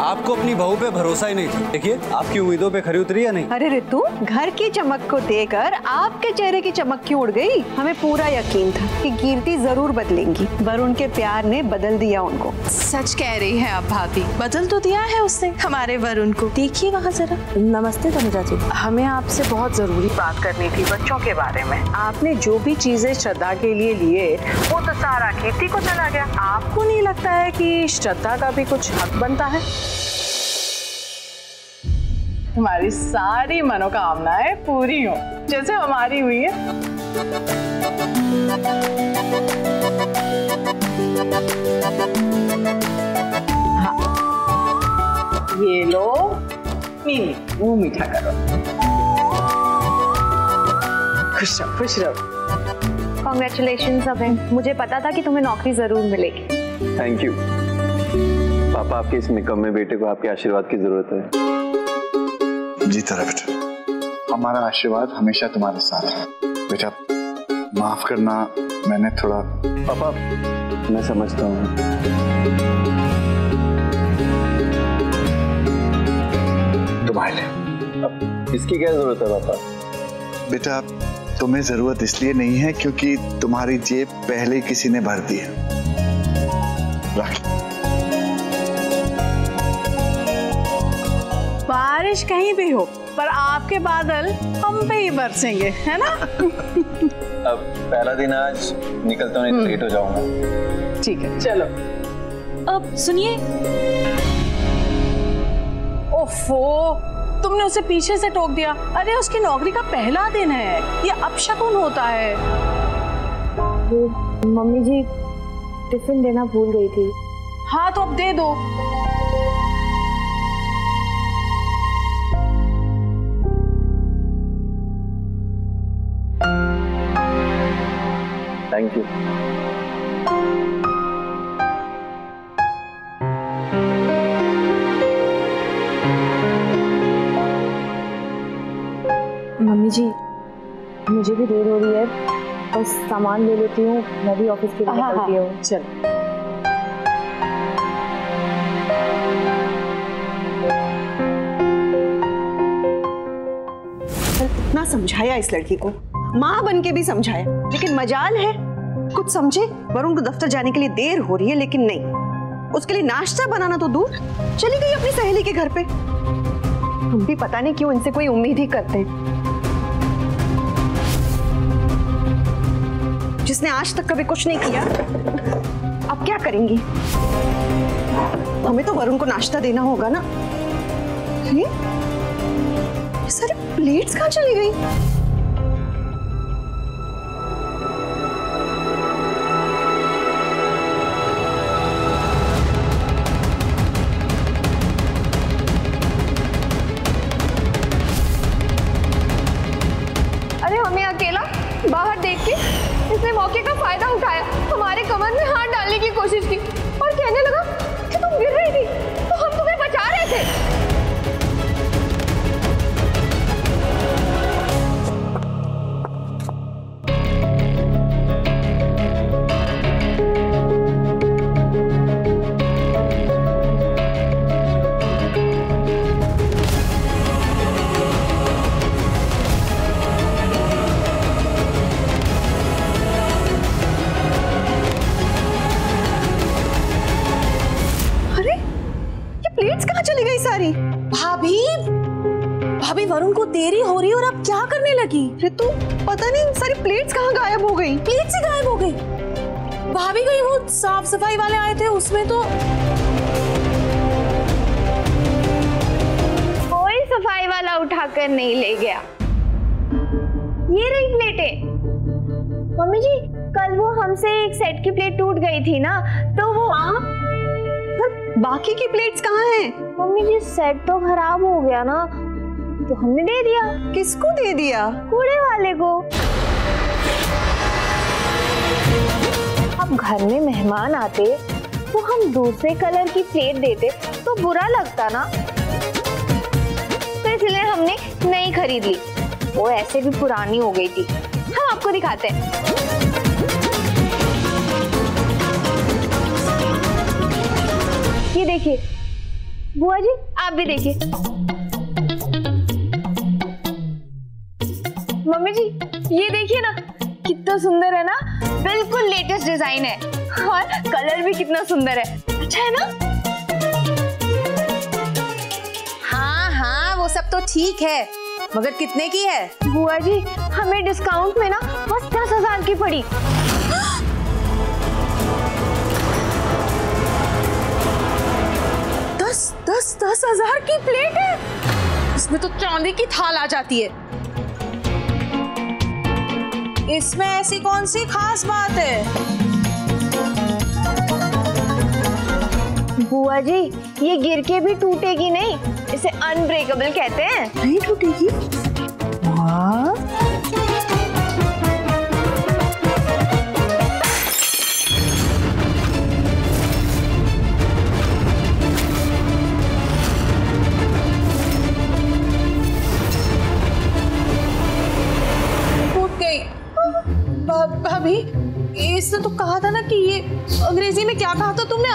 आपको अपनी बहू पे भरोसा ही नहीं था। देखिए आपकी उम्मीदों पे खरी उतरी या नहीं? अरे रितु, घर की चमक को देखकर आपके चेहरे की चमक क्यों उड़ गई? हमें पूरा यकीन था कि कीर्ति जरूर बदलेंगी। वरुण के प्यार ने बदल दिया उनको। सच कह रही है आप भाभी, बदल तो दिया है उसने हमारे वरुण को। देखिए वहाँ जरा। नमस्ते तनुजा जी, हमें आपसे बहुत जरूरी बात करनी थी बच्चों के बारे में। आपने जो भी चीजें श्रद्धा के लिए लिए वो तो सारा कीर्ति को चला गया। आपको नहीं लगता है कि श्रद्धा का भी कुछ हक बनता है? हमारी सारी मनोकामनाएं पूरी हो जैसे हमारी हुई है। हाँ, ये लो नीली, वो मीठा करो। खुश रहो, खुश रहो। कॉन्ग्रेचुलेशंस अभय, मुझे पता था कि तुम्हें नौकरी जरूर मिलेगी। थैंक यू पापा, आपके इस निकम्मे बेटे को आपके आशीर्वाद की जरूरत है। जीता रहा बेटा, हमारा आशीर्वाद हमेशा तुम्हारे साथ है। बेटा माफ करना, मैंने थोड़ा। पापा मैं समझता हूँ। तुम्हारे लिए अब इसकी क्या जरूरत है पापा? बेटा तुम्हें जरूरत इसलिए नहीं है क्योंकि तुम्हारी जेब पहले किसी ने भर दी है। रख। बारिश कहीं भी हो पर आपके बादल हम पे ही बरसेंगे, है ना? अब पहला दिन, आज निकलता हूँ, लेट हो जाऊंगा। ठीक है चलो। अब सुनिए। ओफो, तुमने उसे पीछे से टोक दिया। अरे उसकी नौकरी का पहला दिन है, ये अपशकुन होता है। वो मम्मी जी टिफिन देना भूल गई थी। हाँ तो अब दे दो। Thank you. मम्मी जी मुझे भी देर हो रही है, बस सामान ले लेती हूँ, मैं भी ऑफिस के लिए निकलती हूँ। चल। इतना समझाया इस लड़की को, माँ बन के भी समझाया, लेकिन मजाल है कुछ समझे। वरुण को दफ्तर जाने के लिए देर हो रही है, लेकिन नहीं, उसके लिए नाश्ता बनाना तो दूर, चली गई अपनी सहेली के घर पे। हम भी पता नहीं क्यों इनसे कोई उम्मीद ही करते हैं, जिसने आज तक कभी कुछ नहीं किया। अब क्या करेंगी? हमें तो वरुण को नाश्ता देना होगा ना। सारी प्लेट्स कहाँ चली गई? रितु पता नहीं सारी प्लेट्स कहाँ गायब हो गई। प्लेट्स ही गायब हो गई भाभी। गई वो साफ सफाई वाले आए थे, उसमें तो कोई सफाई वाला उठाकर नहीं ले गया। ये रही प्लेटें। मम्मी जी कल वो हमसे एक सेट की प्लेट टूट गई थी ना, तो वो बाकी की प्लेट्स कहाँ हैं? मम्मी जी सेट तो खराब हो गया ना, तो हमने दे दिया। किसको दे दिया? कूड़े वाले को। अब घर में मेहमान आते तो हम दूसरे कलर की प्लेट देते तो बुरा लगता ना, तो इसलिए हमने नहीं खरीद ली। वो ऐसे भी पुरानी हो गई थी। हम आपको दिखाते हैं। ये देखिए बुआ जी, आप भी देखिए। मम्मी जी ये देखिए ना, कितना सुंदर है ना, बिल्कुल लेटेस्ट डिजाइन है और कलर भी कितना सुंदर है। अच्छा है ना? हाँ हाँ वो सब तो ठीक है, मगर कितने की है? बुआ जी हमें डिस्काउंट में ना बस 10,000 की पड़ी। दस हजार की प्लेट है, इसमें तो चांदी की थाल आ जाती है। इसमें ऐसी कौन सी खास बात है? बुआ जी ये गिर के भी टूटेगी नहीं, इसे अनब्रेकेबल कहते हैं। नहीं टूटेगी? भाभी इसने तो कहा था ना कि ये अंग्रेजी में क्या कहा था तुमने?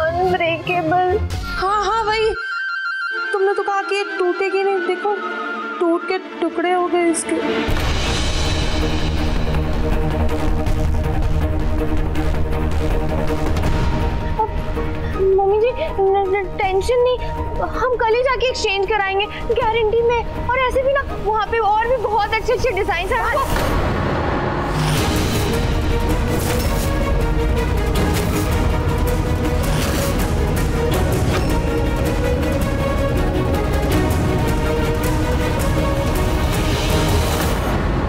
अनब्रेकेबल। हाँ हाँ वही, तुमने तो कहा कि टूटेगी नहीं, देखो टूट के टुकड़े हो गए इसके। मम्मी जी टेंशन नहीं, हम कल ही जाके एक्सचेंज कराएंगे गारंटी में। और ऐसे भी ना वहाँ पे और भी बहुत अच्छे अच्छे डिजाइन हैं।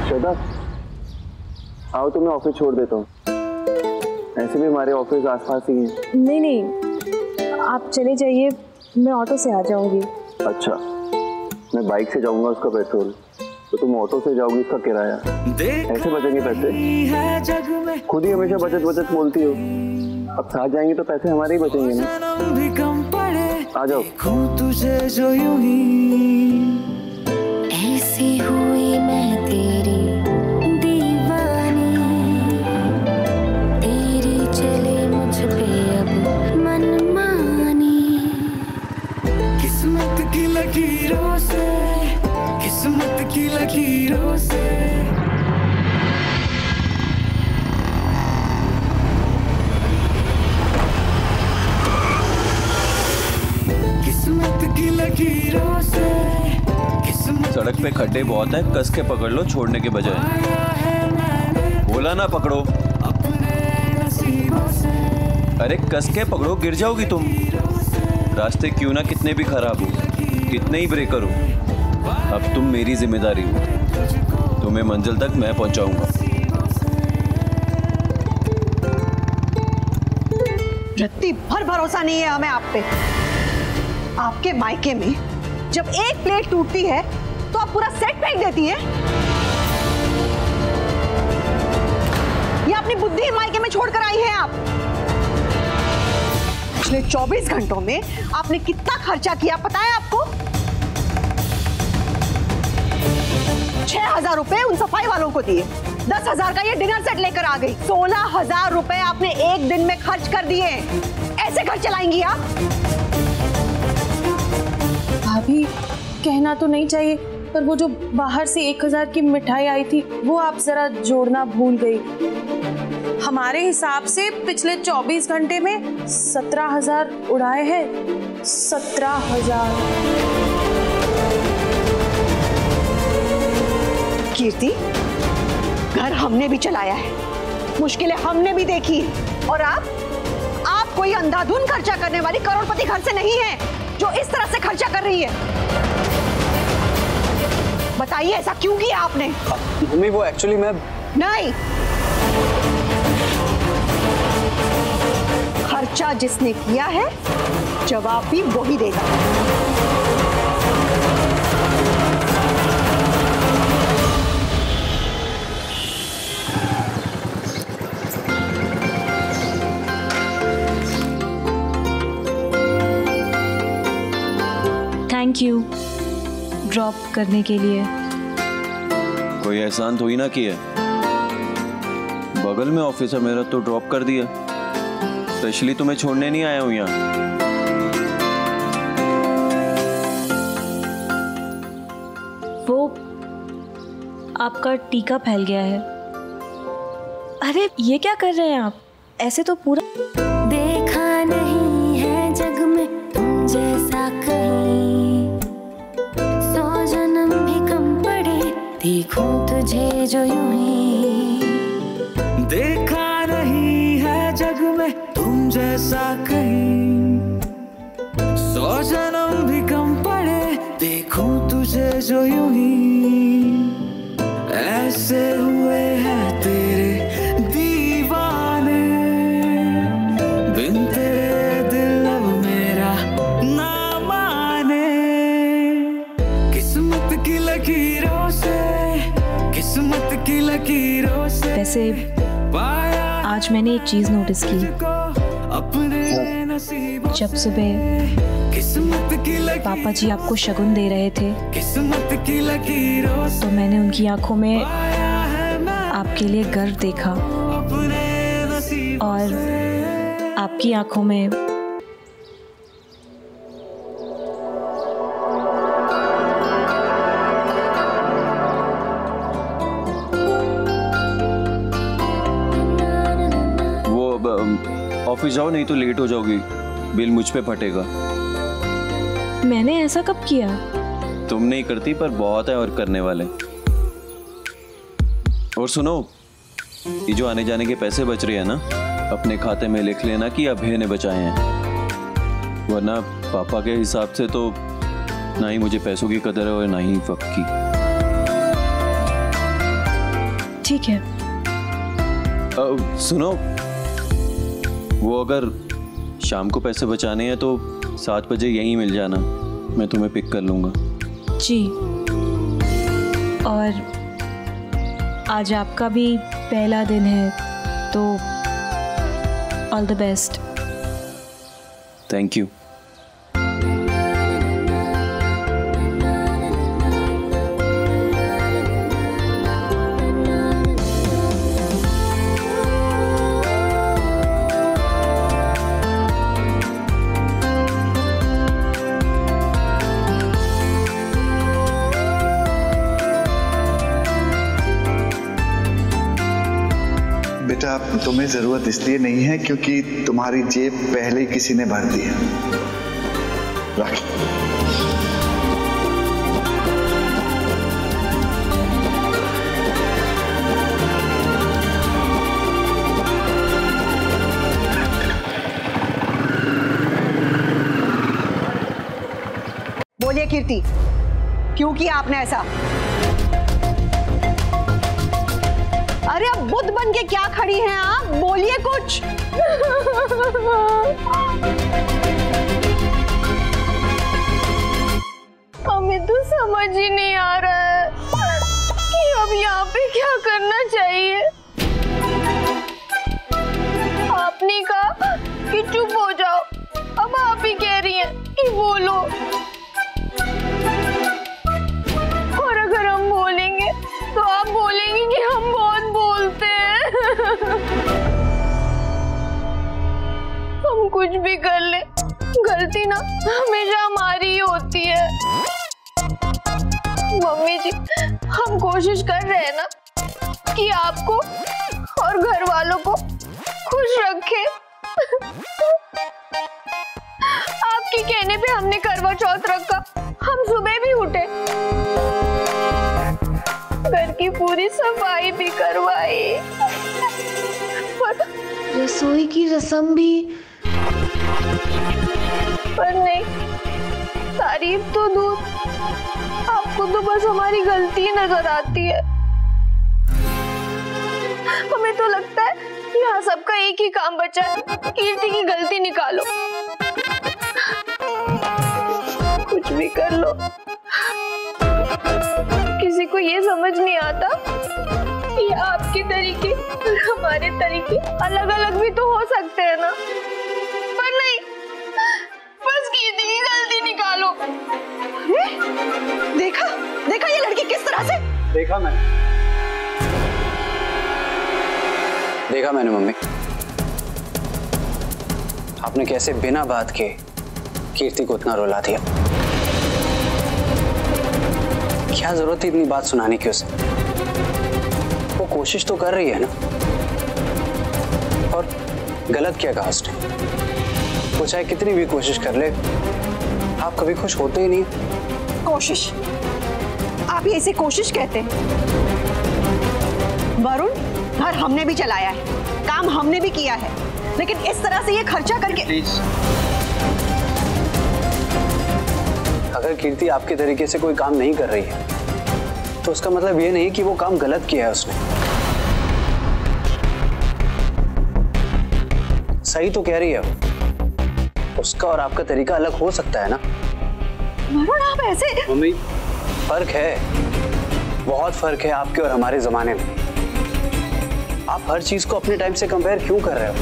श्रद्धा आओ, तुम्हें ऑफिस छोड़ देता हूँ, ऐसे भी हमारे ऑफिस आसपास ही है। नहीं नहीं आप चले जाइए, मैं ऑटो से आ जाऊंगी। अच्छा मैं बाइक से जाऊंगा, उसका पेट्रोल तो तुम ऑटो से जाओगी, उसका किराया, ऐसे बचेंगे पैसे। खुद ही हमेशा बचत बचत बोलती हो, अब साथ जाएंगे तो पैसे हमारे ही बचेंगे ना। आ जाओ। ऐसी हुई मैं तेरी दीवानी, तेरी चले मुझ पे अब मन लकीरों से, किस्मत की लकीरों से। किस्मत की लकीरों से, किस्मत। सड़क पे खड्डे बहुत हैं, कस के पकड़ लो छोड़ने के बजाय। बोला ना पकड़ो, अरे कस के पकड़ो, गिर जाओगी तुम। रास्ते क्यों ना कितने भी खराब हो, कितने ही ब्रेकर हो, अब तुम मेरी जिम्मेदारी हो, तुम्हें मंजिल तक मैं पहुंचाऊंगा। रत्ती भर भरोसा नहीं है हमें आप पे। आपके मायके में जब एक प्लेट टूटती है तो आप पूरा सेट फेंक देती है। ये अपनी बुद्धि मायके में छोड़कर आई है आप। पिछले 24 घंटों में आपने कितना खर्चा किया पता है आपको? 6,000 रुपए उन सफाई वालों को दिए, 10,000 का ये डिनर सेट लेकर आ गई, 16,000 रुपए आपने एक दिन में खर्च कर दिए। ऐसे घर चलाएंगी आप? भाभी कहना तो नहीं चाहिए पर वो जो बाहर से 1,000 की मिठाई आई थी वो आप जरा जोड़ना भूल गई। हमारे हिसाब से पिछले 24 घंटे में 17,000 उड़ाए हैं, 17,000। कीर्ति घर हमने भी चलाया है, मुश्किलें हमने भी देखी है, और आप कोई अंधाधुन खर्चा करने वाली करोड़पति घर से नहीं है जो इस तरह से खर्चा कर रही है। बताइए ऐसा क्यों किया आपने? मम्मी वो एक्चुअली मैं नहीं, खर्चा जिसने किया है जवाब भी वही देगा। Thank you. ड्रॉप करने के लिए। कोई एहसान थोड़ी ना किया, बगल में ऑफिस है मेरा तो ड्रॉप कर दिया, स्पेशली तुम्हें छोड़ने नहीं आया हूँ यहाँ। वो आपका टीका फैल गया है। अरे ये क्या कर रहे हैं आप, ऐसे तो पूरा देखा नहीं है जग में तुम जैसा कहीं, सौ जन्म भी कम पड़े देखो तुझे जो यूं ही, देखा नहीं है जग में तुम जैसा कहीं, सौ जन्म भी कम पड़े देखो तुझे जो यूं ही, ऐसे हुए हैं तेरे लकीरों से। वैसे आज मैंने एक चीज नोटिस की, जब सुबह पापा जी आपको शगुन दे रहे थे तो मैंने उनकी आंखों में आपके लिए गर्व देखा और आपकी आंखों में ऑफिस जाओ नहीं तो लेट हो जाओगी, बिल मुझ पे फटेगा। मैंने ऐसा कब किया? तुम नहीं करती पर बहुत है और करने वाले। और सुनो, ये जो आने जाने के पैसे बच रहे हैं ना, अपने खाते में लिख लेना कि अभय ने बचाए हैं, वरना पापा के हिसाब से तो ना ही मुझे पैसों की कदर है और ना ही वक्त की। ठीक है। सुनो, वो अगर शाम को पैसे बचाने हैं तो 7 बजे यहीं मिल जाना, मैं तुम्हें पिक कर लूँगा। जी। और आज आपका भी पहला दिन है तो all the best. Thank you. तुम्हें जरूरत इसलिए नहीं है क्योंकि तुम्हारी जेब पहले ही किसी ने भर दी है। बोलिए कीर्ति, क्यों किया आपने ऐसा? अरे अब बुद्ध बन के क्या खड़ी हैं आप, बोलिए कुछ। हमें तो समझ ही नहीं आ रहा है कि अब यहाँ पे क्या करना चाहिए। आपने कहा कि चुप हो जाओ, अब आप ही कह रही हैं कि बोलो, और अगर हम बोलेंगे तो आप बोलेंगे कि हम बहुत बोलते हैं। हम कुछ भी कर ले, गलती ना हमेशा हमारी ही होती है। मम्मी जी, हम कोशिश कर रहे हैं ना कि आपको और घर वालों को खुश रखें। आपके कहने पे हमने करवा चौथ रखा, हम सुबह भी उठे, घर की पूरी सफाई भी करवाई, रसोई की रस्म भी, पर नहीं, तारीफ तो दूर, आपको तो बस हमारी गलती नजर आती है। हमें तो लगता है यहाँ सबका एक ही काम बचा है, कीर्ति की गलती निकालो, कुछ भी कर लो। किसी को ये समझ नहीं आता कि आपके तरीके और हमारे तरीके अलग अलग भी तो हो सकते हैं ना, पर नहीं, बस कीर्ति की गलती निकालो। देखा देखा मैंने मम्मी, आपने कैसे बिना बात के कीर्ति को उतना रुला दिया। क्या जरूरत थी इतनी बात सुनाने की उसे? वो कोशिश तो कर रही है ना, और गलत क्या कहा उसने। वो चाहे कितनी भी कोशिश कर ले, आप कभी खुश होते ही नहीं। कोशिश? आप ये इसे कोशिश कहते हैं? वरुण, घर हमने भी चलाया है, काम हमने भी किया है, लेकिन इस तरह से ये खर्चा करके। प्लीज, अगर कीर्ति आपके तरीके से कोई काम नहीं कर रही है तो उसका मतलब ये नहीं कि वो काम गलत किया है उसने। सही तो कह रही है वो। उसका और आपका तरीका अलग हो सकता है ना। वरुण, आप ऐसे। मम्मी, फर्क है, बहुत फर्क है आपके और हमारे जमाने में। आप हर चीज को अपने टाइम से कंपेयर क्यों कर रहे हो?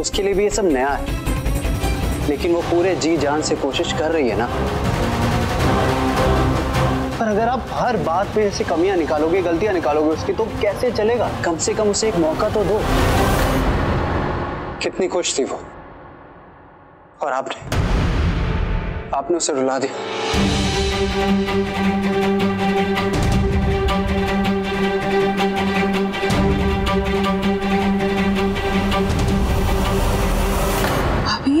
उसके लिए भी ये सब नया है, लेकिन वो पूरे जी जान से कोशिश कर रही है ना। पर अगर आप हर बात पे ऐसे कमियां निकालोगे, गलतियां निकालोगे उसकी, तो कैसे चलेगा? कम से कम उसे एक मौका तो दो। कितनी खुश थी वो, और आपने उसे रुला दिया। भाभी,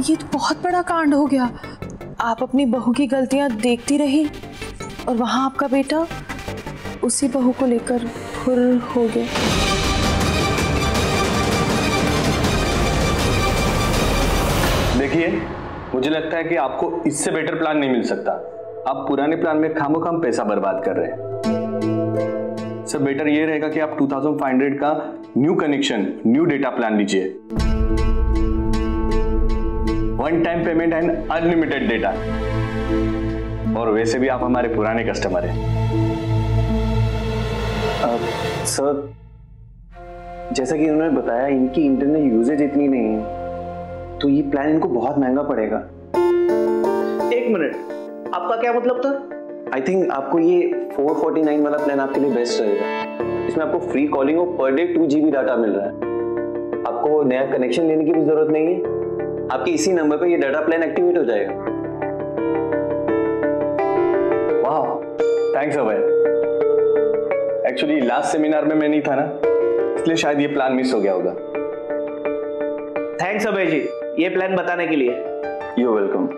ये तो बहुत बड़ा कांड हो गया। आप अपनी बहू की गलतियां देखती रही और वहां आपका बेटा उसी बहू को लेकर फुर हो गया। देखिए, मुझे लगता है कि आपको इससे बेटर प्लान नहीं मिल सकता। आप पुराने प्लान में खामोखाम पैसा बर्बाद कर रहे हैं। सर, बेटर ये रहेगा कि आप 2500 का new connection, new data plan लीजिए। 1 time payment and unlimited data. और वैसे भी आप हमारे पुराने कस्टमर हैं। सर, जैसा कि उन्होंने बताया, इनकी इंटरनेट यूजेज इतनी नहीं है, तो ये प्लान इनको बहुत महंगा पड़ेगा। 1 मिनट, आपका क्या मतलब था? आई थिंक आपको ये 449 वाला प्लान आपके लिए बेस्ट रहेगा। इसमें आपको फ्री कॉलिंग और पर डे 2 GB डाटा मिल रहा है। आपको नया कनेक्शन लेने की भी जरूरत नहीं है। आपके इसी नंबर पे ये डाटा प्लान एक्टिवेट हो जाएगा। वाह, thanks Abhay. Actually last seminar में मैं नहीं था ना, इसलिए शायद ये प्लान मिस हो गया होगा। थैंक्स अभय जी, ये प्लान बताने के लिए। You welcome.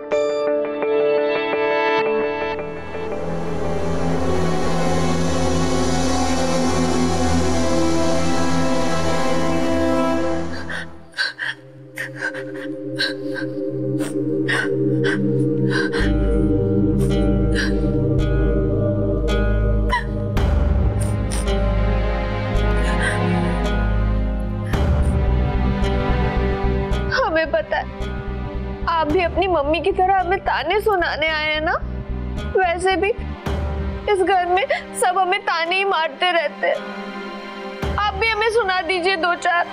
आप भी अपनी मम्मी की तरह हमें ताने सुनाने आए हैं ना। वैसे भी इस घर में सब हमें ताने ही मारते रहते हैं। आप भी हमें सुना दीजिए 2-4।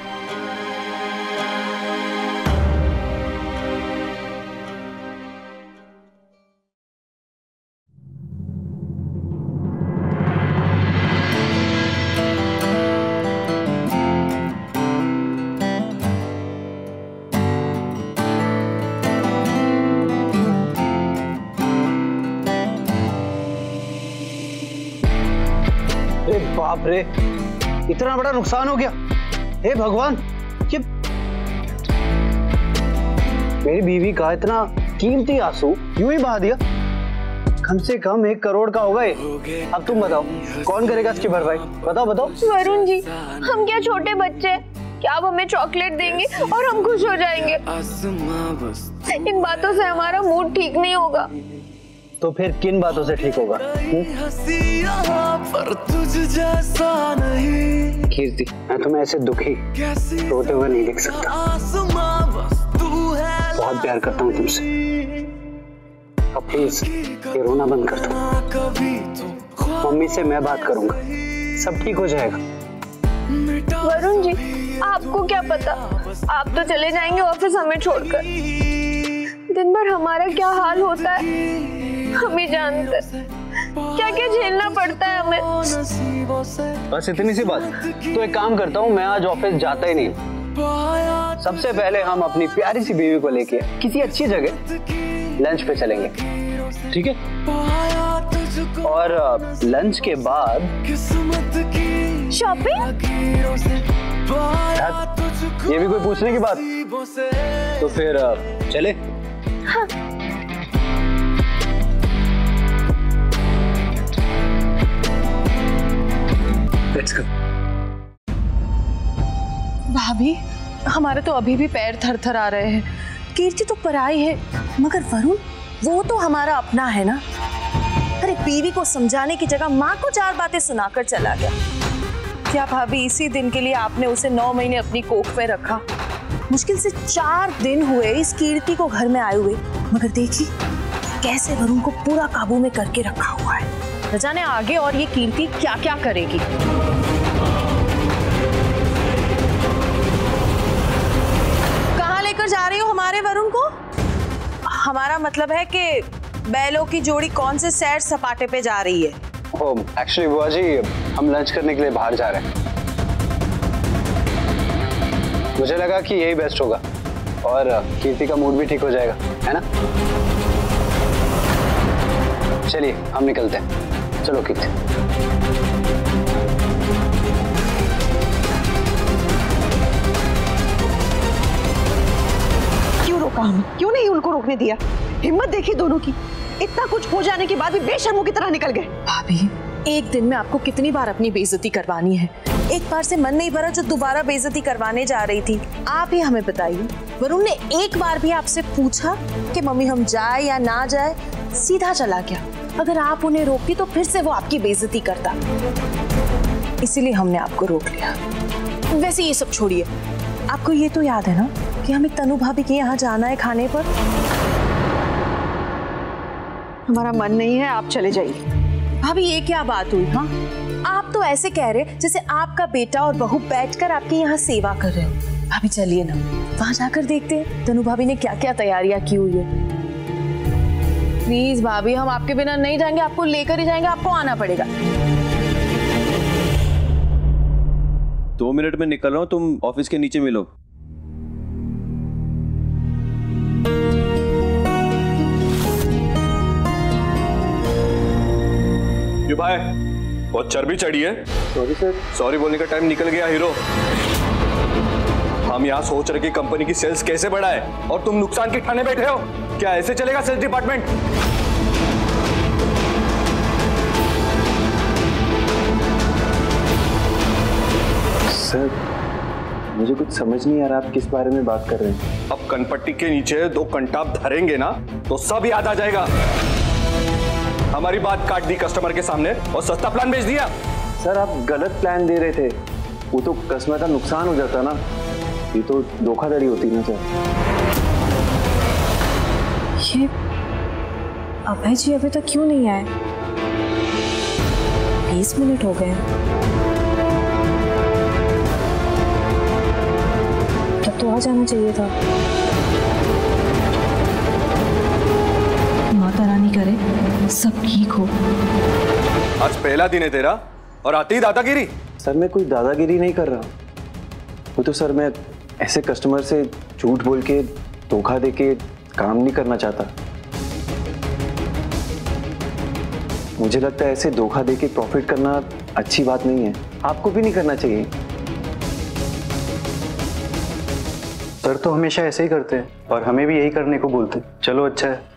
बाप रे, इतना बड़ा नुकसान हो गया। हे भगवान, ये मेरी बीवी का इतना कीमती आंसू यूं ही बहा दिया। कम से कम 1 करोड़ का होगा ये। अब तुम बताओ, कौन करेगा इसकी भरपाई? बताओ। वरुण जी, हम क्या छोटे बच्चे हैं? क्या आप हमें चॉकलेट देंगे और हम खुश हो जाएंगे? इन बातों से हमारा मूड ठीक नहीं होगा। तो फिर किन बातों से ठीक होगा? कीर्ति, मैं तुम्हें ऐसे दुखी, रोते हुए नहीं देख सकता। बहुत प्यार करता हूँ तुमसे। अब प्लीज ये रोना बंद कर दो। मम्मी से मैं बात करूंगा, सब ठीक हो जाएगा। वरुण जी, आपको क्या पता, आप तो चले जाएंगे ऑफिस हमें छोड़कर। दिन भर हमारा क्या हाल होता है हम ही जानते हैं। क्या क्या झेलना पड़ता है हमें। बस इतनी सी बात। तो एक काम करता हूँ, मैं आज ऑफिस जाता ही नहीं। सबसे पहले हम अपनी प्यारी सी बीवी को लेके किसी अच्छी जगह लंच पे चलेंगे, ठीक है? और लंच के बाद शॉपिंग। ये भी कोई पूछने की बात। तो फिर चले। हाँ। भाभी, हमारे तो अभी भी पैर थरथर आ रहे हैं। कीर्ति तो पराई है, मगर वरुण वो तो हमारा अपना है ना। अरे बीवी को समझाने की जगह माँ को चार बातें सुनाकर चला गया। क्या भाभी, इसी दिन के लिए आपने उसे 9 महीने अपनी कोख में रखा। मुश्किल से 4 दिन हुए इस कीर्ति को घर में आए हुए, मगर देखिए कैसे वरुण को पूरा काबू में करके रखा हुआ है। न जाने आगे और ये कीर्ति क्या क्या करेगी। कहाँ लेकर जा रही हो हमारे वरुण को? हमारा मतलब है कि बैलों की जोड़ी कौन से सैर सपाटे पे जा रही है। एक्चुअली बुआ जी, हम लंच करने के लिए बाहर जा रहे हैं। मुझे लगा कि यही बेस्ट होगा और कीर्ति का मूड भी ठीक हो जाएगा, है ना? चलिए हम निकलते हैं। चलो कीर्ति। क्यों रोका हम? क्यों नहीं उनको रोकने दिया? हिम्मत देखी दोनों की, इतना कुछ हो जाने के बाद भी बेशर्मों की तरह निकल गए। भाभी, एक दिन में आपको कितनी बार अपनी बेइज्जती करवानी है? एक बार से मन नहीं भरा जो दोबारा बेइज्जती करवाने जा रही थी। आप ही हमें बताइए, वरुण ने एक बार भी आपसे पूछा कि मम्मी हम जाए या ना जाए? सीधा चला गया। अगर आप उन्हें रोकती तो फिर से वो आपकी बेइज्जती करता, इसीलिए हमने आपको रोक लिया। वैसे ये सब छोड़िए, आपको ये तो याद है ना कि हमें तनु भाभी के यहाँ जाना है खाने पर। हमारा मन नहीं है, आप चले जाइए। भाभी ये क्या बात हुई? हाँ, आप तो ऐसे कह रहे जैसे आपका बेटा और बहू बैठकर आपके यहाँ सेवा कर रहे हो। भाभी चलिए ना, वहाँ जाकर देखते हैं तनु भाभी ने क्या क्या तैयारियां की हुई है। प्लीज भाभी, हम आपके बिना नहीं जाएंगे, आपको लेकर ही जाएंगे, आपको आना पड़ेगा। 2 मिनट में निकल रहा हूं, तुम ऑफिस के नीचे मिलो। ये भाई बहुत चर्बी चढ़ी है। Sorry sir. सॉरी बोलने का टाइम निकल गया हीरो। हम यहाँ सोच रहे कि कंपनी की सेल्स कैसे बढ़ाए और तुम नुकसान के ठाने बैठे हो। क्या ऐसे चलेगा सेल्स डिपार्टमेंट? सर मुझे कुछ समझ नहीं आ रहा, आप किस बारे में बात कर रहे हैं? अब कनपट्टी के नीचे 2 कंटाप धरेंगे ना तो सब याद आ जाएगा। हमारी बात काट दी कस्टमर के सामने और सस्ता प्लान बेच दिया। सर आप गलत प्लान दे रहे थे, वो तो कस्टमर का नुकसान हो जाता ना। ये तो धोखाधड़ी होती ना सर। ये अभय जी अभी तक क्यों नहीं आए? 20 मिनट हो गए, तब तो आ जाना चाहिए था। माता रानी करे सब ठीक हो। आज पहला दिन है तेरा और आती ही दादागिरी। सर मैं कोई दादागिरी नहीं कर रहा। वो तो सर मैं ऐसे कस्टमर से झूठ बोल के धोखा दे के काम नहीं करना चाहता। मुझे लगता है ऐसे धोखा दे के प्रॉफिट करना अच्छी बात नहीं है, आपको भी नहीं करना चाहिए। सर तो हमेशा ऐसे ही करते हैं और हमें भी यही करने को बोलते हैं। चलो अच्छा है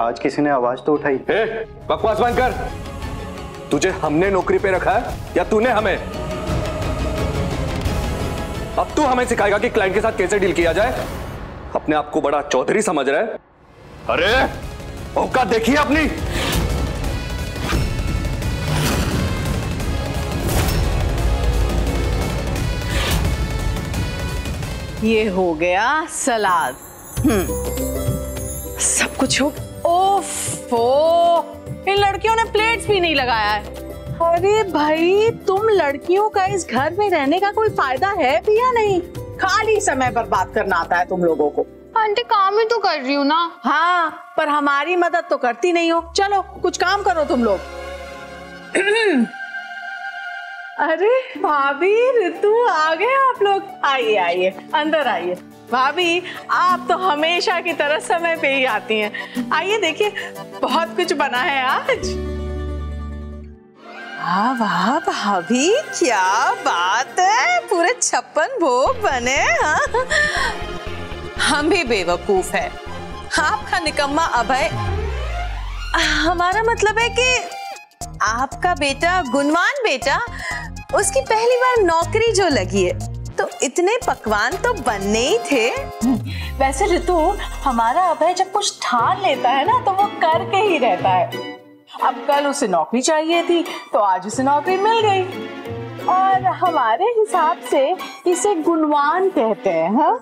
आज किसी ने आवाज तो उठाई। बकवास बंद कर। तुझे हमने नौकरी पे रखा है या तूने हमें? अब तू हमें सिखाएगा कि क्लाइंट के साथ कैसे डील किया जाए। अपने आप को बड़ा चौधरी समझ रहा है। अरे औकात देखिए अपनी। ये हो गया सलाद। सब कुछ हो। ओफो, इन लड़कियों ने प्लेट्स भी नहीं लगाया है। अरे भाई, तुम लड़कियों का इस घर में रहने का कोई फायदा है भी या नहीं? खाली समय बर्बाद करना आता है तुम लोगों को। आंटी काम ही तो कर रही हूँ ना। हाँ, पर हमारी मदद तो करती नहीं हो। चलो कुछ काम करो तुम लोग। अरे भाभी ऋतु आ गए आप लोग, आइए आइए अंदर आइए। भाभी आप तो हमेशा की तरह समय पे ही आती हैं। आइए देखिए बहुत कुछ बना है आज। वाह वाह भाभी क्या बात है, पूरे 56 भोग बने। हाँ? हम भी बेवकूफ है, आपका निकम्मा अभय। हमारा मतलब है कि आपका बेटा, गुणवान बेटा, उसकी पहली बार नौकरी जो लगी है तो इतने पकवान तो बनने ही थे। वैसे ऋतु हमारा अभय जब कुछ ठान लेता है ना तो वो करके ही रहता है। अब कल उसे नौकरी चाहिए थी तो आज उसे नौकरी मिल गई, और हमारे हिसाब से इसे गुणवान कहते हैं। हाँ?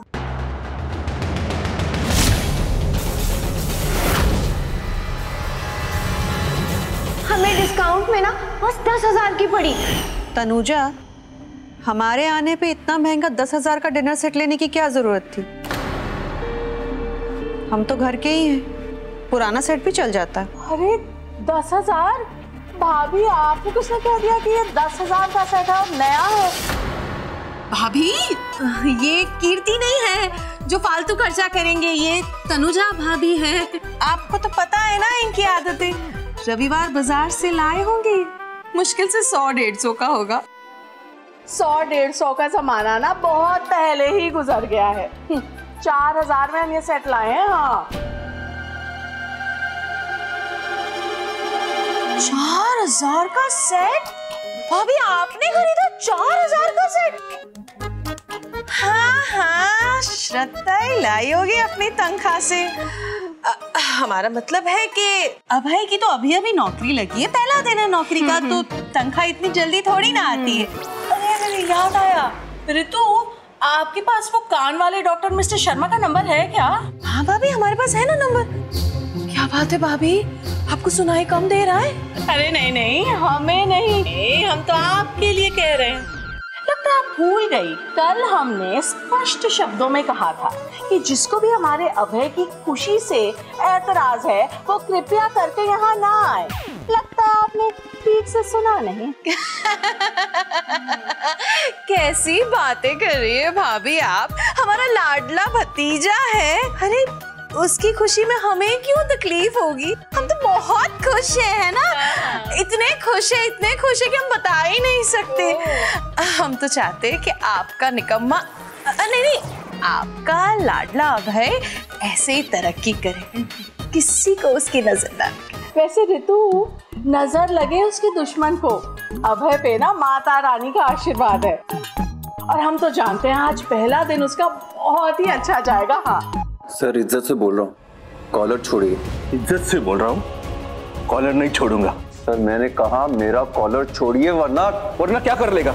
हमें डिस्काउंट में ना बस 10,000 की पड़ी। तनुजा हमारे आने पे इतना महंगा 10,000 का डिनर सेट लेने की क्या जरूरत थी, हम तो घर के ही हैं, पुराना सेट भी चल जाता। अरे 10,000 भाभी, आपको किसने कह दिया कि ये 10,000 का सेट है, नया है? भाभी ये कीर्ति नहीं है जो फालतू खर्चा करेंगे, ये तनुजा भाभी है। आपको तो पता है ना इनकी आदतें, रविवार बाजार से लाए होंगे, मुश्किल से 100-150 का होगा। 100-150 का जमाना ना बहुत पहले ही गुजर गया है। 4,000 में हम ये सेट लाए हैं। हाँ 4,000 का सेट भाभी आपने खरीदा? 4,000 का सेट? हाँ हाँ श्रद्धा लाई होगी अपनी तनख्वाह से। हमारा मतलब है कि अभय की तो अभी अभी नौकरी लगी है, पहला दिन है नौकरी का तो तनख्वाह इतनी जल्दी थोड़ी ना आती है। अरे याद आया ऋतु, आपके पास वो कान वाले डॉक्टर मिस्टर शर्मा का नंबर है क्या? हाँ भाभी हमारे पास है ना नंबर। क्या बात है भाभी, आपको सुनाई कम दे रहा है? अरे नहीं नहीं हमें नहीं, हम तो आपके लिए कह रहे हैं। लगता है आप भूल गई, कल हमने स्पष्ट शब्दों में कहा था कि जिसको भी हमारे अभय की खुशी से ऐतराज है वो कृपया करके यहाँ ना आए। लगता है आपने ठीक से सुना नहीं। कैसी बातें कर रही है भाभी आप, हमारा लाडला भतीजा है, अरे उसकी खुशी में हमें क्यों तकलीफ होगी? हम तो बहुत खुश है ना? इतने खुश हैं कि हम बता ही नहीं सकते। हम तो चाहते हैं कि आपका निकम्मा नहीं आपका लाडला अभय ऐसे ही तरक्की करे, किसी को उसकी नजर ना। वैसे ऋतु नजर लगे उसके दुश्मन को, अभय पे ना माता रानी का आशीर्वाद है, और हम तो जानते हैं आज पहला दिन उसका बहुत ही अच्छा जाएगा। हाँ सर इज्जत से बोल रहा हूँ, कॉलर छोड़िए। इज्जत से बोल रहा हूँ, कॉलर नहीं छोड़ूंगा। सर मैंने कहा मेरा कॉलर छोड़िए, वरना क्या कर लेगा?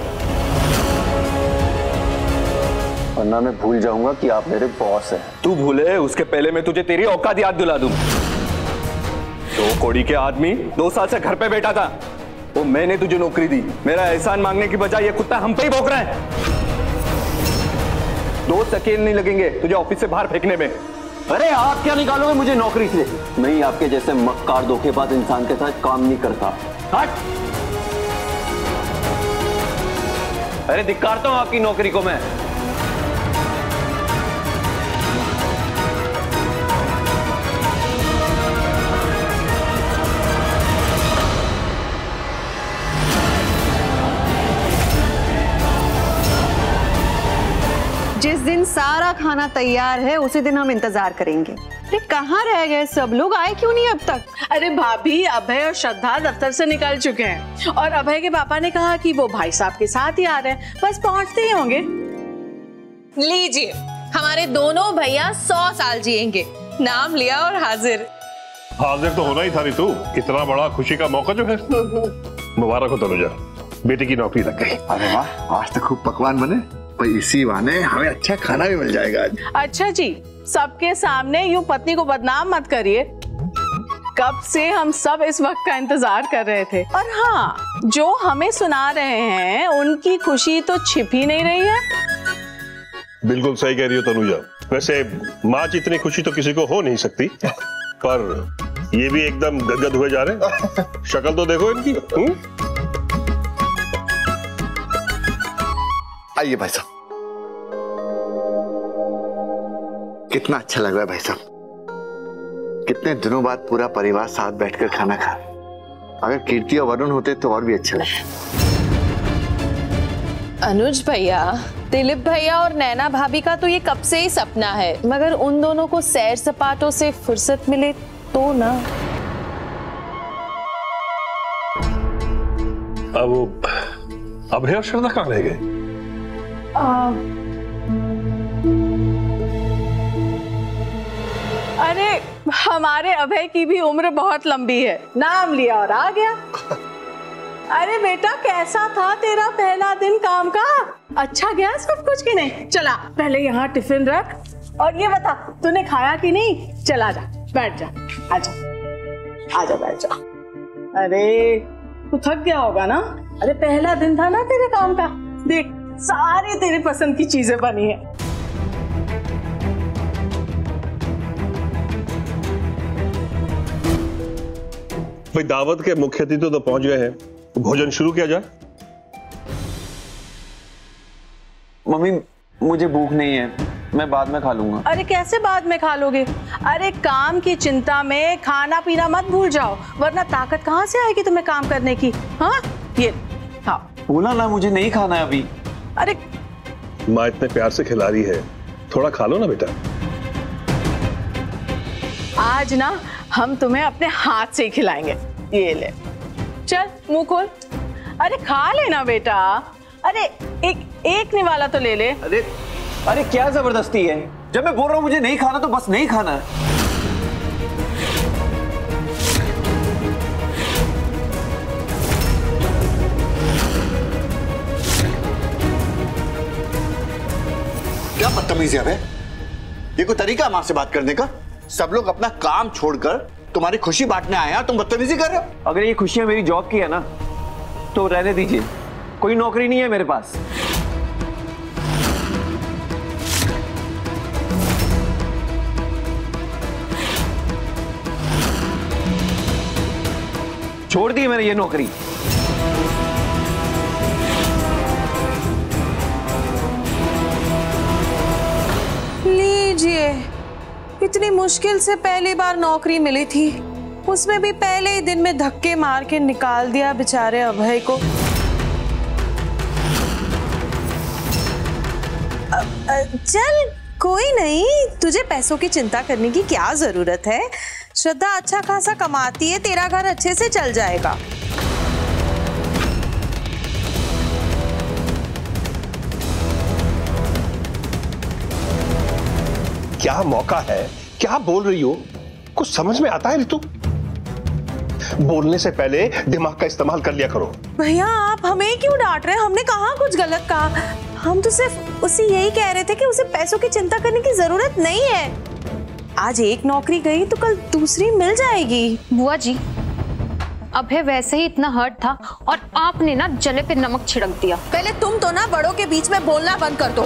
वरना मैं भूल जाऊंगा कि आप मेरे बॉस हैं। तू भूले उसके पहले मैं तुझे तेरी औकात याद दिला दूँ। 2 कौड़ी के आदमी 2 साल से घर पे बैठा था, वो मैंने तुझे नौकरी दी, मेरा एहसान मांगने की बजाय ये कुत्ता हम पे ही भौंक रहा है। 2 सेकेंड नहीं लगेंगे तुझे ऑफिस से बाहर फेंकने में। अरे आप क्या निकालोगे मुझे नौकरी से? नहीं आपके जैसे मक्कार धोखेबाज इंसान के साथ काम नहीं करता। हट! अरे धिक्कारता हूं आपकी नौकरी को मैं। जिस दिन सारा खाना तैयार है उसी दिन हम इंतजार करेंगे। अरे कहाँ रह गए सब लोग, आए क्यों नहीं अब तक? अरे भाभी अभय और श्रद्धा दफ्तर से निकल चुके हैं, और अभय के पापा ने कहा कि वो भाई साहब के साथ ही आ रहे हैं, बस पहुँचते ही होंगे। लीजिए हमारे दोनों भैया 100 साल जिएंगे, नाम लिया और हाजिर। हाजिर तो होना ही था ऋतु, इतना बड़ा खुशी का मौका जो है। मुबारक हो तनुजा, बेटी की नौकरी लग गई। अरे वाह आज तो खूब पकवान बने, इसी बहाने हमें अच्छा खाना भी मिल जाएगा। अच्छा जी सबके सामने यूं पत्नी को बदनाम मत करिए, कब से हम सब इस वक्त का इंतजार कर रहे थे। और हाँ जो हमें सुना रहे हैं उनकी खुशी तो छिप ही नहीं रही है। बिल्कुल सही कह रही हो तनुजा, वैसे माँ इतनी खुशी तो किसी को हो नहीं सकती, पर ये भी एकदम गदगद हुए जा रहे हैं। शक्ल तो देखो इनकी। आइए भाई साहब। कितना अच्छा लग रहा है भाई साहब, कितने दिनों बाद पूरा परिवार साथ बैठकर खाना खा रहे। अगर कीर्ति और वरुण होते तो और भी अच्छा लगता। अनुज भैया, दिलीप भैया और नैना भाभी का तो ये कब से ही सपना है, मगर उन दोनों को सैर सपाटों से फुर्सत मिले तो ना। अब वो अभय और श्रद्धा कहाँ रह गए? अरे हमारे अभय की भी उम्र बहुत लंबी है, नाम लिया और आ गया। अरे बेटा, कैसा था तेरा पहला दिन काम का? अच्छा गया सब कुछ कि नहीं? चला पहले यहाँ टिफिन रख और ये बता तूने खाया कि नहीं। चला जा, बैठ जा, आजा आजा बैठ जा। अरे तू थक गया होगा ना, अरे पहला दिन था ना तेरे काम का। देख सारी तेरे पसंद की चीजें बनी है। भाई दावत के मुख्य अतिथि तो पहुंच गए हैं, भोजन शुरू किया जाए। मम्मी मुझे भूख नहीं है, मैं बाद में खा लूंगा। अरे कैसे बाद में खा लोगे? अरे काम की चिंता में खाना पीना मत भूल जाओ, वरना ताकत कहाँ से आएगी तुम्हें काम करने की। हाँ ये खाओ। बोला ना मुझे नहीं खाना है अभी। अरे माँ इतने प्यार से खिला रही है, थोड़ा खा लो ना बेटा। आज ना हम तुम्हें अपने हाथ से ही खिलाएंगे। ये ले, चल मुंह खोल। अरे खा लेना बेटा। अरे एक निवाला तो ले ले। अरे क्या जबरदस्ती है, जब मैं बोल रहा हूँ मुझे नहीं खाना तो बस नहीं खाना है। क्या बदतमीजी है, ये कोई तरीका माँ से बात करने का? सब लोग अपना काम छोड़कर तुम्हारी खुशी बांटने आए हैं, तुम बदतमीजी कर रहे हो। अगर ये खुशियां मेरी जॉब की है ना तो रहने दीजिए, कोई नौकरी नहीं है मेरे पास। छोड़ दी मैंने ये नौकरी। लीजिए, इतनी मुश्किल से पहली बार नौकरी मिली थी, उसमें भी पहले ही दिन में धक्के मार के निकाल दिया बेचारे अभय को। चल कोई नहीं, तुझे पैसों की चिंता करने की क्या जरूरत है। श्रद्धा अच्छा खासा कमाती है, तेरा घर अच्छे से चल जाएगा। क्या मौका है, क्या बोल रही हो? कुछ समझ में आता है रितु? बोलने से पहले दिमाग का इस्तेमाल कर लिया करो। भैया आप हमें क्यों डांट रहे हैं? हमने कहाँ कुछ गलत कहा। हम तो सिर्फ उसे यही कह रहे थे कि उसे पैसों की चिंता करने की जरूरत नहीं है। आज एक नौकरी गई तो कल दूसरी मिल जाएगी। बुआ जी, अभय वैसे ही इतना हर्ट था और आपने ना जले पे नमक छिड़क दिया। पहले तुम तो ना बड़ों के बीच में बोलना बंद कर दो।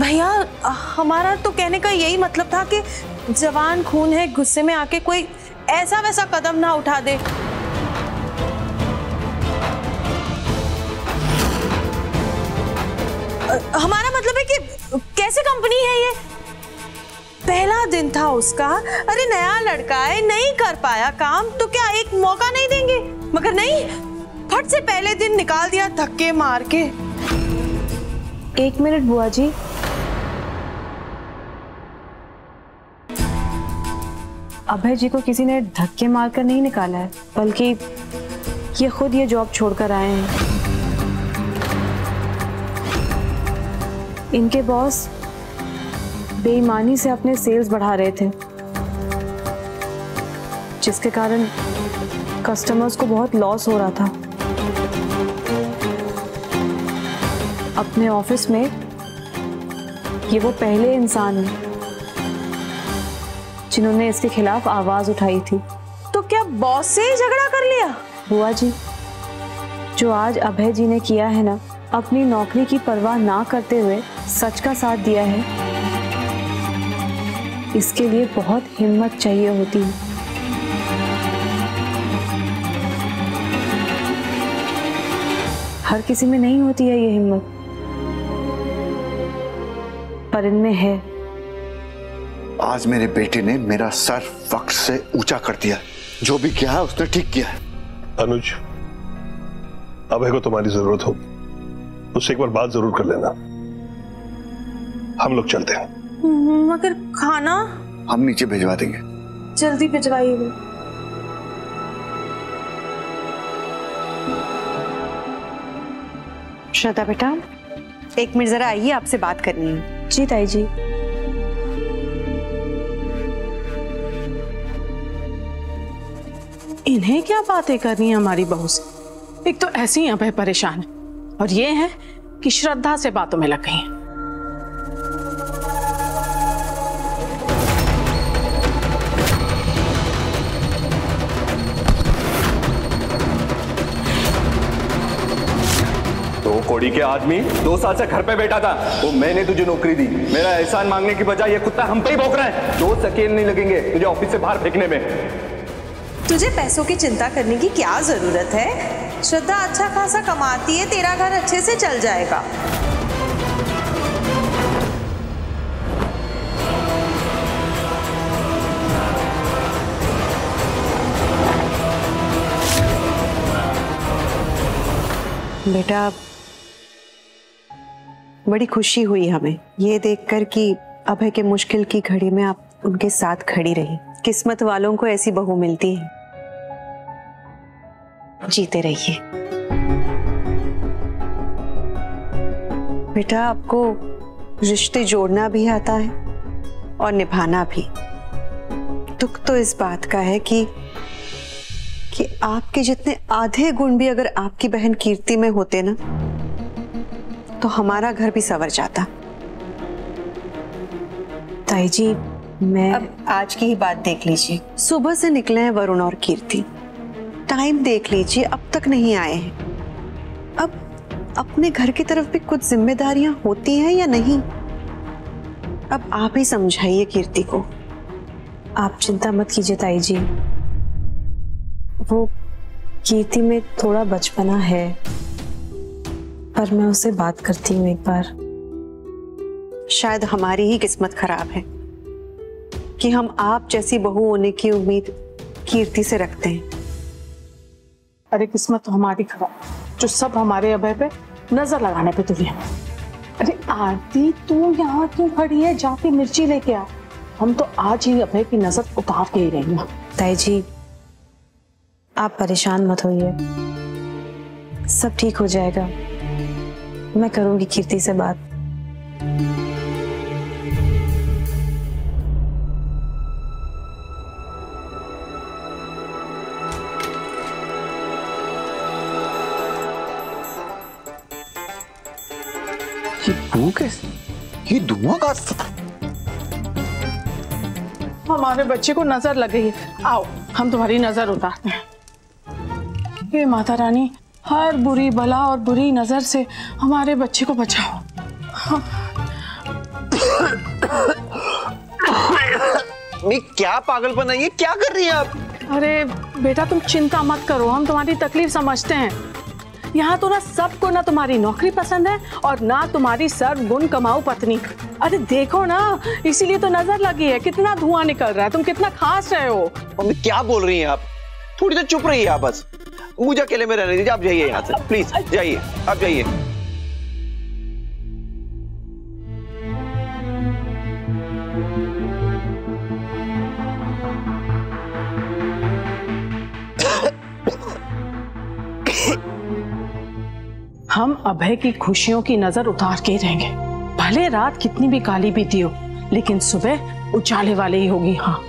भैया हमारा तो कहने का यही मतलब था कि जवान खून है, गुस्से में आके कोई ऐसा वैसा कदम ना उठा दे। हमारा मतलब है कि कैसी कंपनी है ये? पहला दिन था उसका, अरे नया लड़का है, नहीं कर पाया काम तो क्या एक मौका नहीं देंगे? मगर नहीं, फट से पहले दिन निकाल दिया धक्के मार के। एक मिनट बुआ जी, अभय जी को किसी ने धक्के मारकर नहीं निकाला है, बल्कि ये खुद ये जॉब छोड़कर आए हैं। इनके बॉस बेईमानी से अपने सेल्स बढ़ा रहे थे, जिसके कारण कस्टमर्स को बहुत लॉस हो रहा था। अपने ऑफिस में ये वो पहले इंसान है जिन्होंने इसके खिलाफ आवाज उठाई थी। तो क्या बॉस से ही झगड़ा कर लिया? बुआ जी, जो आज अभय जी ने किया है ना, अपनी नौकरी की परवाह ना करते हुए सच का साथ दिया है, इसके लिए बहुत हिम्मत चाहिए होती है। हर किसी में नहीं होती है ये हिम्मत, पर इनमें है। आज मेरे बेटे ने मेरा सर वक्त से ऊंचा कर दिया। जो भी किया है उसने ठीक किया है। अनुज, अभय को तुम्हारी जरूरत हो, उससे एक बार बात जरूर कर लेना। हम लोग चलते हैं। मगर खाना हम नीचे भिजवा देंगे। जल्दी भिजवाइए। श्रद्धा बेटा, एक मिनट जरा आइए, आपसे बात करनी है। जी ताई जी। इन्हें क्या बातें करनी है हमारी बहू से? एक तो ऐसी यहाँ पे परेशान है, और ये है कि श्रद्धा से बातों में लग गई है। कोड़ी के आदमी 2 साल से घर पे बैठा था, वो मैंने तुझे नौकरी दी। मेरा एहसान मांगने की बजाय ये कुत्ता हम पे ही भौंक रहा है। 2 सेकेंड नहीं लगेंगे तुझे ऑफिस से बाहर फेंकने में। तुझे पैसों की चिंता करने की क्या जरूरत है? श्रद्धा अच्छा खासा कमाती है, तेरा घर अच्छे से चल जाएगा। बेटा, बड़ी खुशी हुई हमें ये देखकर कि अभय के मुश्किल की घड़ी में आप उनके साथ खड़ी रही। किस्मत वालों को ऐसी बहू मिलती है। जीते रहिए। बेटा, आपको रिश्ते जोड़ना भी आता है और निभाना भी। दुख तो इस बात का है कि आपके जितने आधे गुण भी अगर आपकी बहन कीर्ति में होते ना, तो हमारा घर भी सवर जाता। ताई जी, मैं अब आज की ही बात देख लीजिए। सुबह से निकले हैं वरुण और कीर्ति, टाइम देख लीजिए, अब तक नहीं आए हैं। अब अपने घर की तरफ भी कुछ जिम्मेदारियां होती हैं या नहीं? अब आप ही समझाइए कीर्ति को। आप चिंता मत कीजिए ताई जी, वो कीर्ति में थोड़ा बचपना है, पर मैं उससे बात करती हूँ एक बार। शायद हमारी ही किस्मत खराब है कि हम आप जैसी बहू होने की उम्मीद कीर्ति से रखते हैं। अरे किस्मत तो हमारी खराब, जो सब हमारे अभय पे नजर लगाने पे तुली है। अरे आरती, तू यहाँ क्यों खड़ी है? जाके मिर्ची लेके आ। हम तो आज ही अभय की नजर उतार के ही रहेंगे। ताई जी, आप परेशान मत होइए, सब ठीक हो जाएगा। मैं करूंगी कीर्ति से बात। ये भूख है, ये धुआं का था। हमारे बच्चे को नजर लग गई है, आओ हम तुम्हारी नजर उतारते हैं। ये माता रानी, हर बुरी बला और बुरी नजर से हमारे बच्चे को बचाओ। क्या पागलपन है ये? क्या कर रही हैं आप? अरे बेटा, तुम चिंता मत करो, हम तुम्हारी तकलीफ समझते हैं। यहाँ तो ना सबको ना तुम्हारी नौकरी पसंद है और ना तुम्हारी सर्वगुण कमाऊ पत्नी। अरे देखो ना, इसीलिए तो नजर लगी है। कितना धुआं निकल रहा है, तुम कितना खास रहे हो। मम्मी क्या बोल रही हैं आप? थोड़ी देर चुप रही है आप, बस मुझे अकेले में रहने दीजिए। आप जाइए यहाँ से, प्लीज जाइए, आप जाइए। हम अभय की खुशियों की नजर उतार के ही रहेंगे। भले रात कितनी भी काली बीती हो, लेकिन सुबह उजाले वाले ही होगी। हाँ,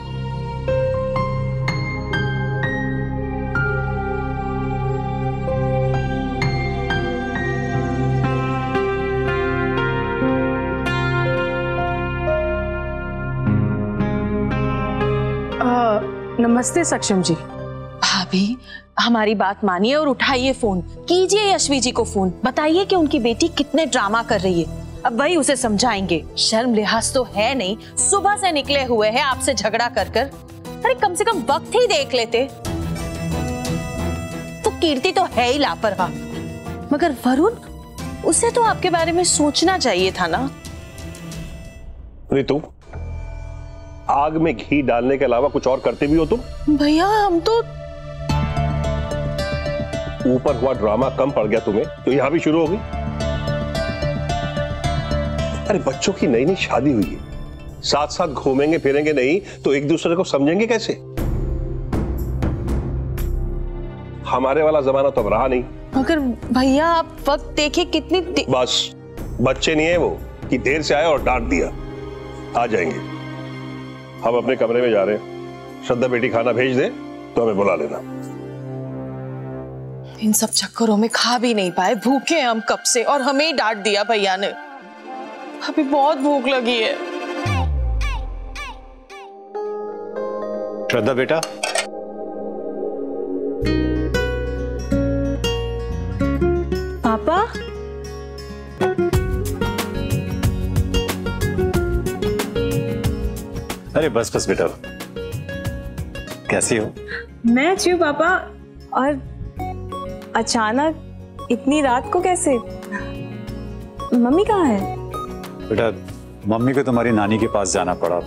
नमस्ते सक्षम जी। भाभी, हमारी बात मानिए और उठाइए फोन। कीजिए यशवी जी को फोन, बताइए कि उनकी बेटी कितने ड्रामा कर रही है। अब वही उसे समझाएंगे। शर्म लिहाज तो है नहीं, सुबह से निकले हुए हैं आपसे झगड़ा कर। अरे कम से कम वक्त ही देख लेते। तो कीर्ति तो है ही लापरवाह। मगर वरुण, उसे तो आपके बारे में सोचना चाहिए था ना। रितु, आग में घी डालने के अलावा कुछ और करते भी हो तुम? भैया हम तो। ऊपर हुआ ड्रामा कम पड़ गया तुम्हें तो यहाँ भी शुरू हो गई। अरे बच्चों की नई नई शादी हुई है, साथ साथ घूमेंगे फिरेंगे नहीं तो एक दूसरे को समझेंगे कैसे? हमारे वाला जमाना तो रहा नहीं। मगर भैया आप वक्त देखिए कितनी। बस बच्चे नहीं है वो कि देर से आए और डांट दिया। आ जाएंगे, हम अपने कमरे में जा रहे हैं। श्रद्धा बेटी खाना भेज दे तो हमें बुला लेना। इन सब चक्करों में खा भी नहीं पाए, भूखे हम कब से, और हमें ही डांट दिया भैया ने। अभी बहुत भूख लगी है। श्रद्धा बेटा, पापा, अरे बस बस बेटा, कैसी हो? मैं अच्छी हूँ पापा, और अचानक इतनी रात को कैसे? मम्मी कहाँ है? बेटा मम्मी को तुम्हारी नानी के पास जाना पड़ा,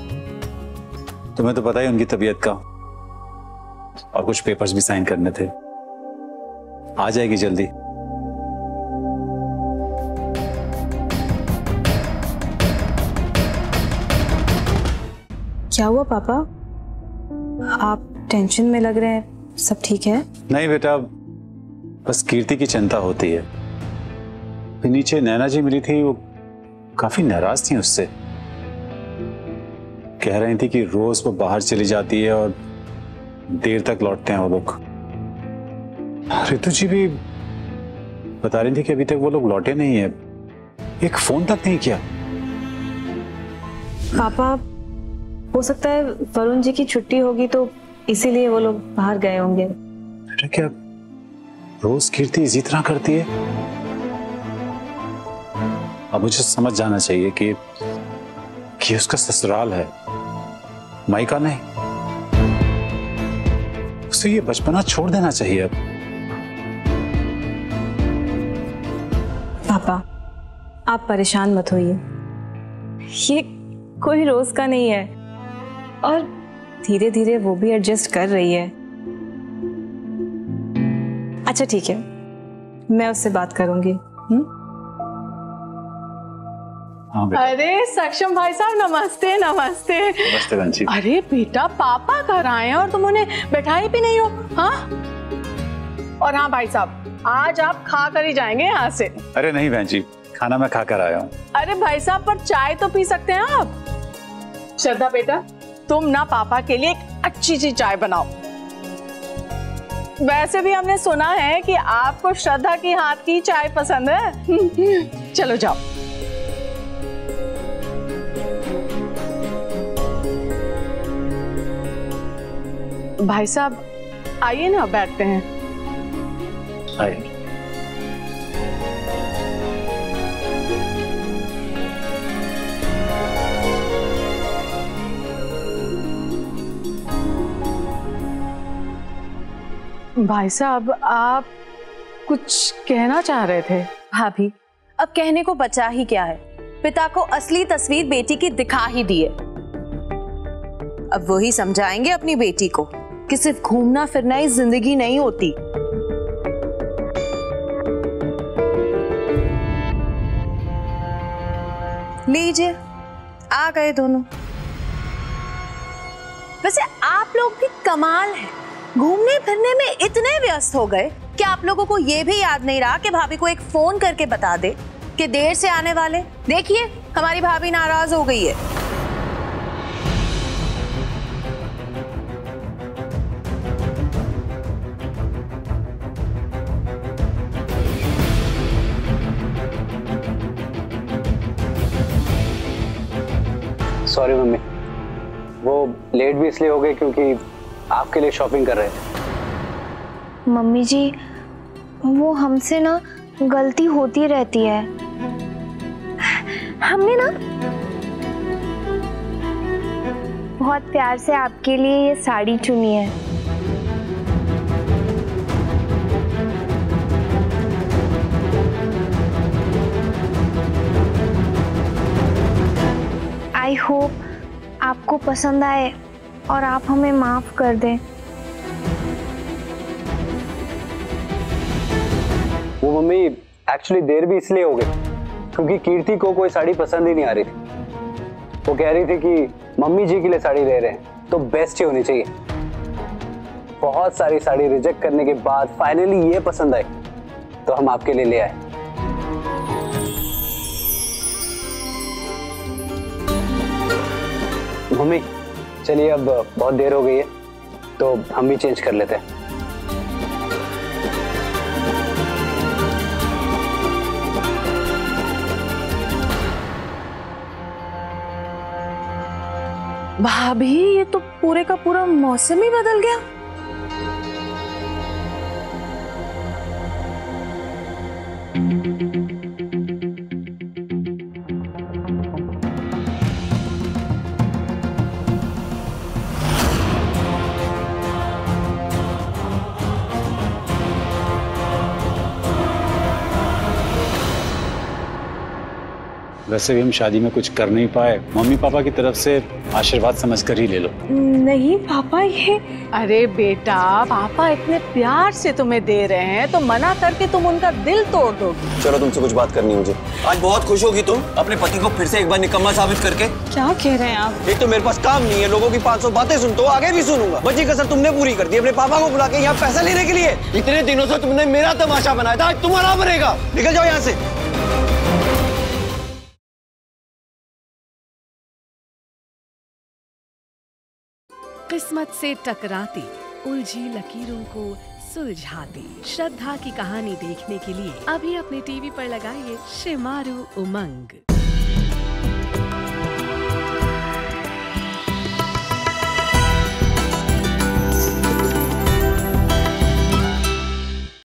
तुम्हें तो पता ही उनकी तबीयत का, और कुछ पेपर्स भी साइन करने थे। आ जाएगी जल्दी। क्या हुआ पापा, आप टेंशन में लग रहे हैं, सब ठीक है? नहीं बेटा, बस कीर्ति की चिंता होती है। नीचे नैना जी मिली थी, वो काफी नाराज थी उससे। कह रही थी कि रोज वो बाहर चली जाती है और देर तक लौटते हैं वो लोग। रितु जी भी बता रही थी कि अभी तक वो लोग लौटे नहीं है, एक फोन तक नहीं किया। पापा, हो सकता है वरुण जी की छुट्टी होगी तो इसीलिए वो लोग बाहर गए होंगे। बेटा क्या रोज कीर्ति इसी तरह करती है? अब मुझे समझ जाना चाहिए कि उसका ससुराल है, मायका नहीं। उसे ये बचपना छोड़ देना चाहिए अब। पापा, आप परेशान मत होइए, ये कोई रोज का नहीं है, और धीरे धीरे वो भी एडजस्ट कर रही है। अच्छा ठीक है, मैं उससे बात करूंगी। हाँ बेटा। अरे सक्षम भाई साहब, नमस्ते नमस्ते नमस्ते रंजी। अरे बेटा, पापा घर आए और तुम उन्हें बैठाए भी नहीं हो। हाँ, और हाँ भाई साहब, आज आप खा कर ही जाएंगे यहाँ से। अरे नहीं बहन जी, खाना मैं खा कर आया हूँ। अरे भाई साहब, पर चाय तो पी सकते हैं आप। श्रद्धा बेटा, तुम ना पापा के लिए एक अच्छी सी चाय बनाओ। वैसे भी हमने सुना है कि आपको श्रद्धा की हाथ की चाय पसंद है। चलो जाओ। भाई साहब आइए ना, बैठते हैं। आइए। भाई साहब, आप कुछ कहना चाह रहे थे। भाभी, अब कहने को बचा ही क्या है, पिता को असली तस्वीर बेटी की दिखा ही दी है। अब वही समझाएंगे अपनी बेटी को कि सिर्फ घूमना फिरना ही जिंदगी नहीं होती। लीजिए, आ गए दोनों। वैसे आप लोग भी कमाल है, घूमने फिरने में इतने व्यस्त हो गए कि आप लोगों को यह भी याद नहीं रहा कि भाभी को एक फोन करके बता दे कि देर से आने वाले। देखिए हमारी भाभी नाराज हो गई है। सॉरी मम्मी, वो लेट भी इसलिए हो गए क्योंकि आपके लिए शॉपिंग कर रहे थे। मम्मी जी, वो हमसे ना गलती होती रहती है। हमने ना बहुत प्यार से आपके लिए ये साड़ी चुनी है। आई होप आपको पसंद आए और आप हमें माफ कर दें। वो मम्मी एक्चुअली देर भी इसलिए हो गई क्योंकि कीर्ति को कोई साड़ी पसंद ही नहीं आ रही थी। वो कह रही थी कि मम्मी जी के लिए साड़ी ले रहे हैं तो बेस्ट ही होनी चाहिए। बहुत सारी साड़ी रिजेक्ट करने के बाद फाइनली ये पसंद आई तो हम आपके लिए ले आए। मम्मी चलिए अब बहुत देर हो गई है तो हम भी चेंज कर लेते हैं। भाभी ये तो पूरे का पूरा मौसम ही बदल गया। वैसे भी हम शादी में कुछ कर नहीं पाए, मम्मी पापा की तरफ से आशीर्वाद समझकर ही ले लो। नहीं पापा ये, अरे बेटा पापा इतने प्यार से तुम्हें दे रहे हैं तो मना करके तुम उनका दिल तोड़ दोगी। चलो तुमसे कुछ बात करनी है मुझे। आज बहुत खुश होगी तुम अपने पति को फिर से एक बार निकम्मा साबित करके। क्या कह रहे हैं आप? एक तो मेरे पास काम नहीं है, लोगों की 500 बातें सुनते हो, आगे भी सुनूंगा। बच्ची कसर तुमने पूरी कर दी अपने पापा को बुला के यहाँ पैसा लेने के लिए। इतने दिनों से तुमने मेरा तमाशा बनाया था, आज तुम्हारा बनेगा। निकल जाओ यहाँ से। किस्मत से टकराती उलझी लकीरों को सुलझाती श्रद्धा की कहानी देखने के लिए अभी अपने टीवी पर लगाइए शेमारू उमंग।